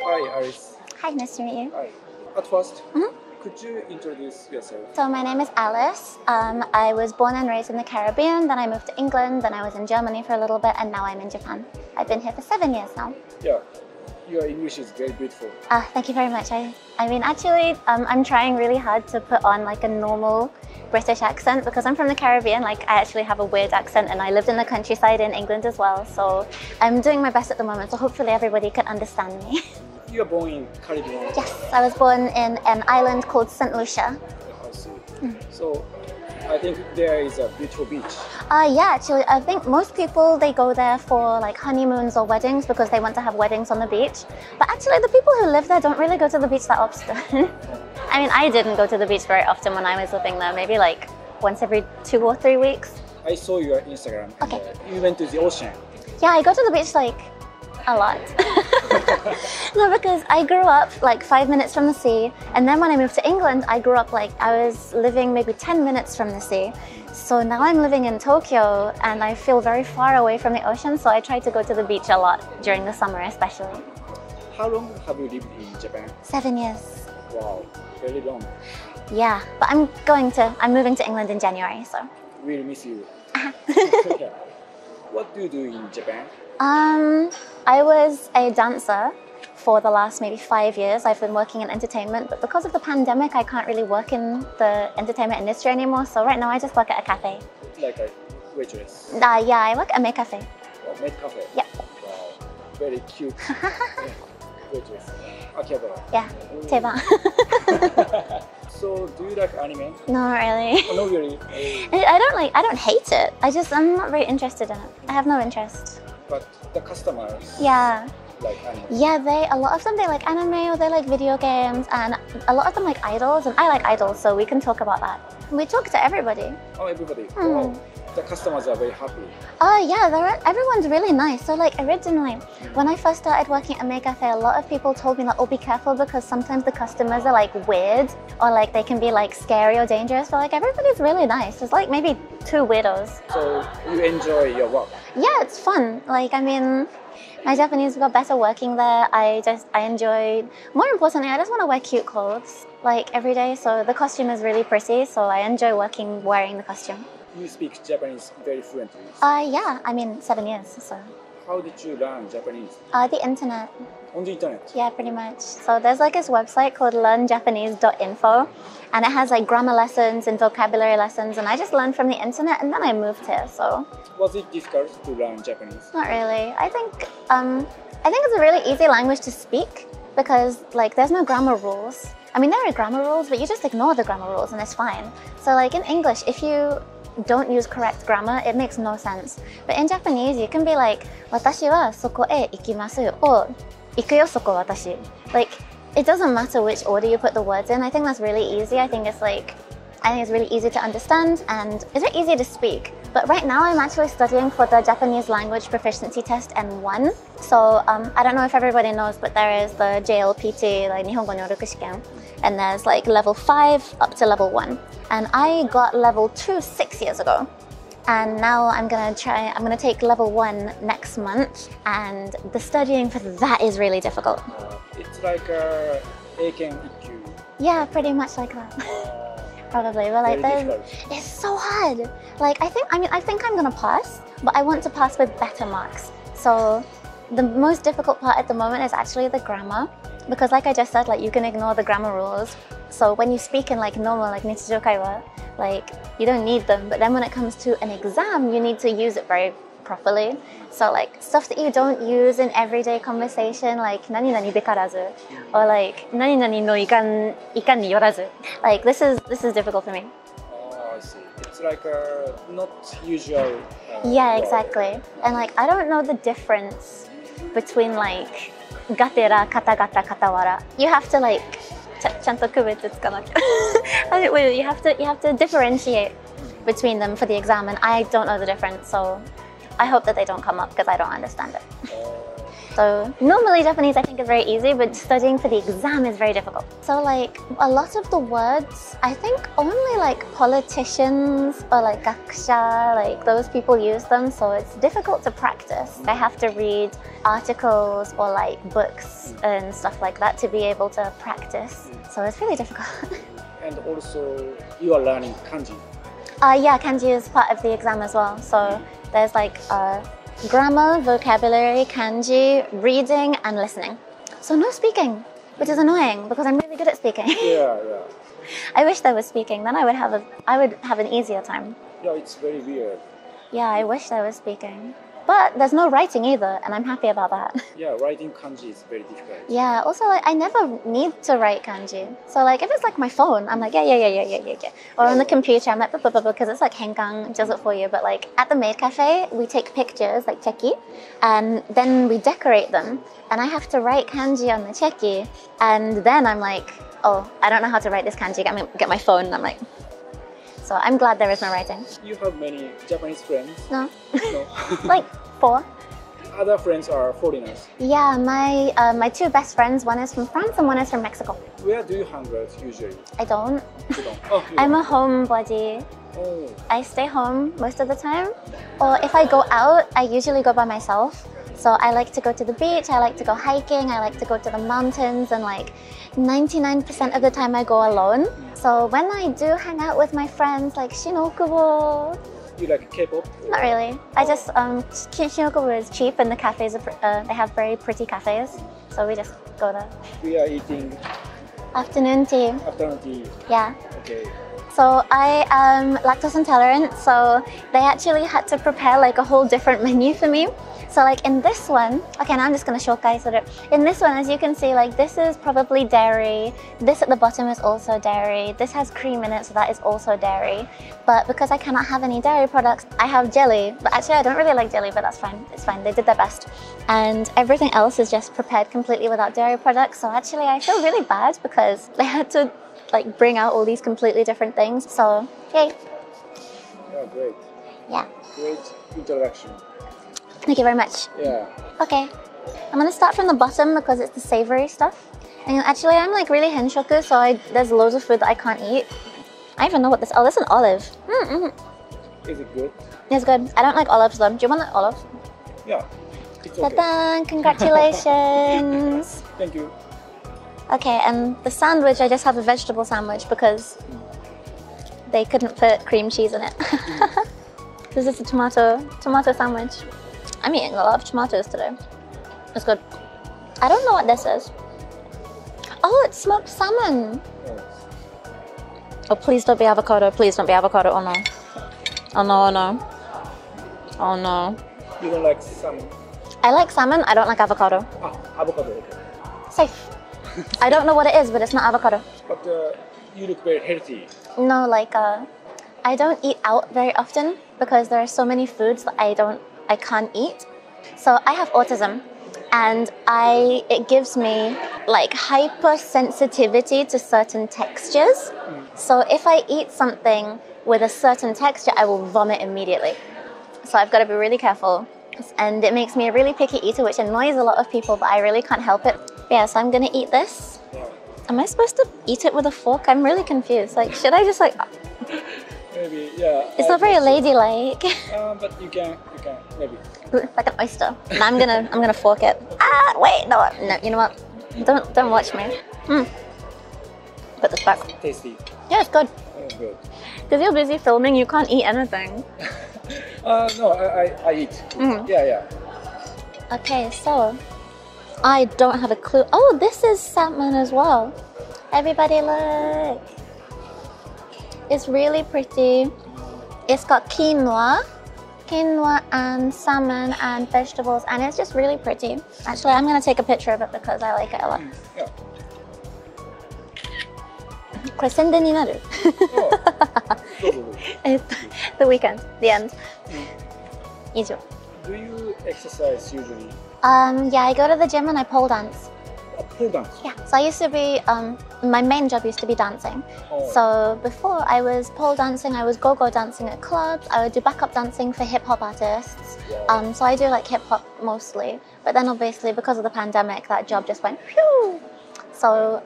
Hi, Alice. Hi, nice to meet you. Hi. At first, could you introduce yourself? So my name is Alice. I was born and raised in the Caribbean, then I moved to England, then I was in Germany for a little bit, and now I'm in Japan. I've been here for 7 years now. Yeah. Your English is very beautiful. Thank you very much. I mean, actually, I'm trying really hard to put on like a normal British accent because I'm from the Caribbean. Like, I actually have a weird accent and I lived in the countryside in England as well. So I'm doing my best at the moment. So hopefully everybody can understand me. You were born in Caribbean? Yes, I was born in an island called St. Lucia. I see. So I think there is a beautiful beach. Yeah, actually, I think most people, they go there for like honeymoons or weddings because they want to have weddings on the beach. But actually, the people who live there don't really go to the beach that often. I mean, I didn't go to the beach very often when I was living there, maybe like once every 2 or 3 weeks. I saw your Instagram. Okay. You went to the ocean. Yeah, I go to the beach like a lot. No, because I grew up like 5 minutes from the sea, and then when I moved to England, I grew up like I was living maybe 10 minutes from the sea. So now I'm living in Tokyo and I feel very far away from the ocean, so I try to go to the beach a lot during the summer especially. How long have you lived in Japan? 7 years. Wow, very long. Yeah, but I'm moving to England in January, so. Really miss you. Yeah. What do you do in Japan? I was a dancer for the last maybe 5 years. I've been working in entertainment, but because of the pandemic, I can't really work in the entertainment industry anymore. So right now I just work at a cafe. Like a waitress? Yeah, I work at Maid Cafe. Oh, Maid Cafe? Yeah. Wow, very cute. Waitress. Akihabara. Yeah, Teiban. So, do you like anime? Not really. Oh, not really? I don't hate it. I'm not very interested in it. I have no interest. But the customers like anime. Yeah, a lot of them, they like anime or they like video games, and a lot of them like idols, and I like idols, so we can talk about that. We talk to everybody. Oh, everybody. Wow. The customers are very happy. Yeah, everyone's really nice. So like originally, when I first started working at Maid Cafe, a lot of people told me that, oh, be careful because sometimes the customers are like weird or like they can be like scary or dangerous, but like everybody's really nice. There's like maybe 2 weirdos. So you enjoy your work? Yeah, it's fun. Like, I mean, my Japanese got better working there. I enjoyed, more importantly, I just want to wear cute clothes like every day. So the costume is really pretty. So I enjoy wearing the costume. You speak Japanese very fluently. Yeah, I mean 7 years, so. How did you learn Japanese? The internet. On the internet? Yeah, pretty much. So there's like this website called learnjapanese.info, and it has like grammar lessons and vocabulary lessons, and I just learned from the internet and then I moved here, so. Was it difficult to learn Japanese? Not really. I think it's a really easy language to speak because like there's no grammar rules. I mean, there are grammar rules, but you just ignore the grammar rules and it's fine. So like in English, if you don't use correct grammar, it makes no sense. But in Japanese, you can be like, watashi wa soko e ikimasu, or ikuyo soko watashi. Like, it doesn't matter which order you put the words in. I think that's really easy. I think it's really easy to understand, and it's really easy to speak. But right now I'm actually studying for the Japanese Language Proficiency Test N1. So I don't know if everybody knows, but there is the JLPT, like Nihongo Nyoroku Shiken, and there's like level 5 up to level 1. And I got level 2 6 years ago. And now I'm gonna take level 1 next month, and the studying for that is really difficult. It's like Eiken Ikkyu. Yeah, pretty much like that. Probably, but like it's so hard. Like I think I'm gonna pass, but I want to pass with better marks. So the most difficult part at the moment is actually the grammar, because like I just said, like you can ignore the grammar rules. So when you speak in like normal, like nichijou kaiwa, like you don't need them. But then when it comes to an exam, you need to use it very properly. So like stuff that you don't use in everyday conversation, like nani nani dekarazu, or like nani nani no ikan ni yorazu. Like this is difficult for me. Oh, I see. It's like not usual. Yeah, exactly. And like I don't know the difference between like gatera, katagata, katawara. You have to like chanto kubetsu tsukanaka. You have to differentiate between them for the exam, and I don't know the difference, so I hope that they don't come up because I don't understand it. So normally Japanese I think is very easy, but studying for the exam is very difficult. So like a lot of the words, I think only like politicians or like gakusha, like those people use them. So it's difficult to practice. I have to read articles or like books and stuff like that to be able to practice. So it's really difficult. And also you are learning kanji. Yeah, kanji is part of the exam as well. So there's like grammar, vocabulary, kanji, reading and listening. So no speaking, which is annoying because I'm really good at speaking. Yeah. I wish there was speaking, then I would have an easier time. Yeah, it's very weird. Yeah, I wish there was speaking. But there's no writing either, and I'm happy about that. Yeah, writing kanji is very difficult. Yeah, also like I never need to write kanji. So like if it's like my phone, I'm like yeah. Or on the computer, I'm like because it's like Henkang does it for you. But like at the Maid Cafe, we take pictures like cheki, and then we decorate them. And I have to write kanji on the cheki, and then I'm like, oh, I don't know how to write this kanji. I'm gonna get my phone, and I'm like. So I'm glad there is no writing. You have many Japanese friends? No. No. Like 4. Other friends are foreigners? Yeah, my 2 best friends, one is from France and one is from Mexico. Where do you hang out usually? I don't. You don't. Oh, you I'm don't. A homebody. Oh. I stay home most of the time. Or if I go out, I usually go by myself. So I like to go to the beach, I like to go hiking, I like to go to the mountains, and like 99% of the time I go alone. So when I do hang out with my friends, like Shin Okubo. You like K-pop? Not really. I just, Shin Okubo is cheap and the cafes, they have very pretty cafes. So we just go there. We are eating? Afternoon tea. Afternoon tea. Yeah. Okay. So I am lactose intolerant, so they actually had to prepare like a whole different menu for me. So like in this one, okay, now I'm just going to showcase it. In this one, as you can see, like this is probably dairy. This at the bottom is also dairy. This has cream in it, so that is also dairy. But because I cannot have any dairy products, I have jelly. But actually, I don't really like jelly, but that's fine. It's fine. They did their best. And everything else is just prepared completely without dairy products. So actually, I feel really bad because they had to like bring out all these completely different things. So yay. Yeah, great. Yeah. Great introduction. Thank you very much. Yeah. Okay. I'm gonna start from the bottom because it's the savory stuff. And actually I'm like really henshoku, so there's loads of food that I can't eat. I don't even know what this, oh, this is an olive. Is it good? It's good. I don't like olives though. Do you want the olive? Yeah. It's okay. Ta-da! Congratulations. Thank you. Okay, and the sandwich, I just have a vegetable sandwich because they couldn't put cream cheese in it. This is a tomato sandwich. I'm eating a lot of tomatoes today. It's good. I don't know what this is. Oh, it's smoked salmon. Oh, please don't be avocado. Please don't be avocado. Oh no. Oh no, oh no. Oh no. You don't like salmon? I like salmon. I don't like avocado. Ah, avocado, okay. Safe. I don't know what it is, but it's not avocado. But you look very healthy. No, like I don't eat out very often because there are so many foods that I can't eat. So I have autism, and it gives me like hypersensitivity to certain textures. So if I eat something with a certain texture, I will vomit immediately. So I've got to be really careful, and it makes me a really picky eater, which annoys a lot of people, but I really can't help it. Yeah, so I'm gonna eat this. Am I supposed to eat it with a fork? I'm really confused. Like, should I just like? Maybe, yeah. It's not very ladylike. But you can, maybe. Like an oyster. And I'm gonna fork it. Ah, wait, no. You know what? Don't watch me. Put this back. It's tasty. Yeah, it's good. It's good. Because you're busy filming, you can't eat anything. No, I eat. Yeah. Okay, so. I don't have a clue. Oh, this is salmon as well. Everybody look. It's really pretty. It's got quinoa and salmon and vegetables, and it's just really pretty. Actually, I'm gonna take a picture of it because I like it a lot. Yeah. Crescendo ni naru. It's the weekend, the end. Ijo. Do you exercise usually? Yeah, I go to the gym and I pole dance. program? Yeah, so I used to be, my main job used to be dancing. Oh. So before I was pole dancing, I was go-go dancing at clubs, I would do backup dancing for hip-hop artists. Yeah. So I do like hip-hop mostly, but then obviously because of the pandemic, that job just went phew. So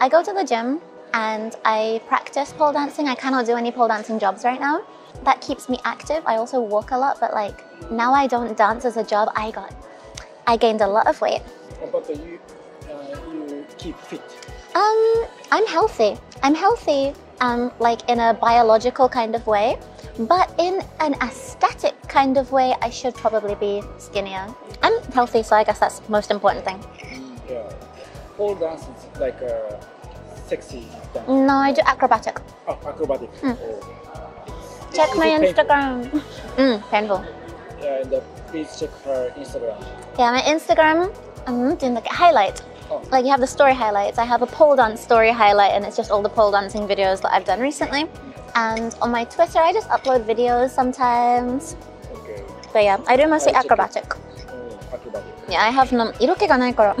I go to the gym and I practice pole dancing. I cannot do any pole dancing jobs right now. That keeps me active. I also walk a lot, but like now I don't dance as a job. I gained a lot of weight. But you keep fit? I'm healthy. I'm healthy like in a biological kind of way, but in an aesthetic kind of way, I should probably be skinnier. I'm healthy, so I guess that's the most important thing. Yeah. Pole dance is like a sexy dance. No, I do acrobatic. Oh, acrobatic. Mm. Oh. Check my Instagram. Painful. Yeah, and please check her Instagram. Yeah, my Instagram, I'm doing like a highlight. Oh. Like you have the story highlights. I have a pole dance story highlight and it's just all the pole dancing videos that I've done recently. And on my Twitter, I just upload videos sometimes. Okay. But yeah, I do mostly acrobatic. Acrobatic. Yeah, I have no... Iroke ga nai kara.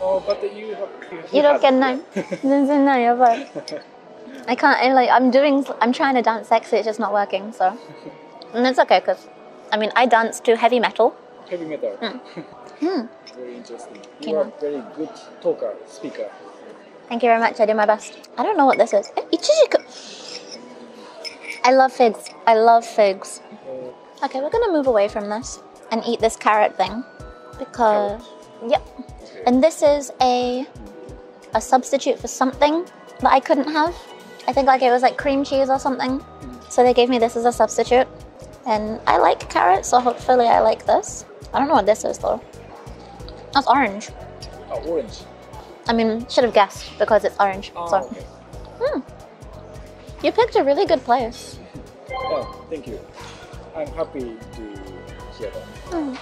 Oh, but you have... Iroke nai. Zenzen nai, yabai. I can't, I'm trying to dance sexy, it's just not working, so... And it's okay, because, I mean, I dance to heavy metal. Heavy metal. Mm. Very interesting. You are a very good talker, speaker. Thank you very much, I do my best. I don't know what this is. Ichijiku! I love figs. I love figs. Okay, we're going to move away from this and eat this carrot thing. Because... Carrot. Yep. Okay. And this is a substitute for something that I couldn't have. I think like it was like cream cheese or something. So they gave me this as a substitute. And I like carrots, so hopefully I like this. I don't know what this is though. That's orange. Oh, orange. I mean, should have guessed because it's orange. Oh, so. Okay. You picked a really good place. Oh, thank you. I'm happy to hear that. Mm.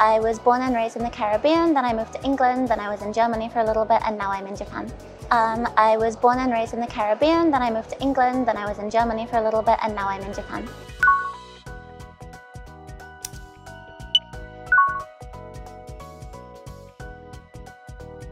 I was born and raised in the Caribbean, then I moved to England, then I was in Germany for a little bit, and now I'm in Japan. I was born and raised in the Caribbean, then I moved to England, then I was in Germany for a little bit, and now I'm in Japan.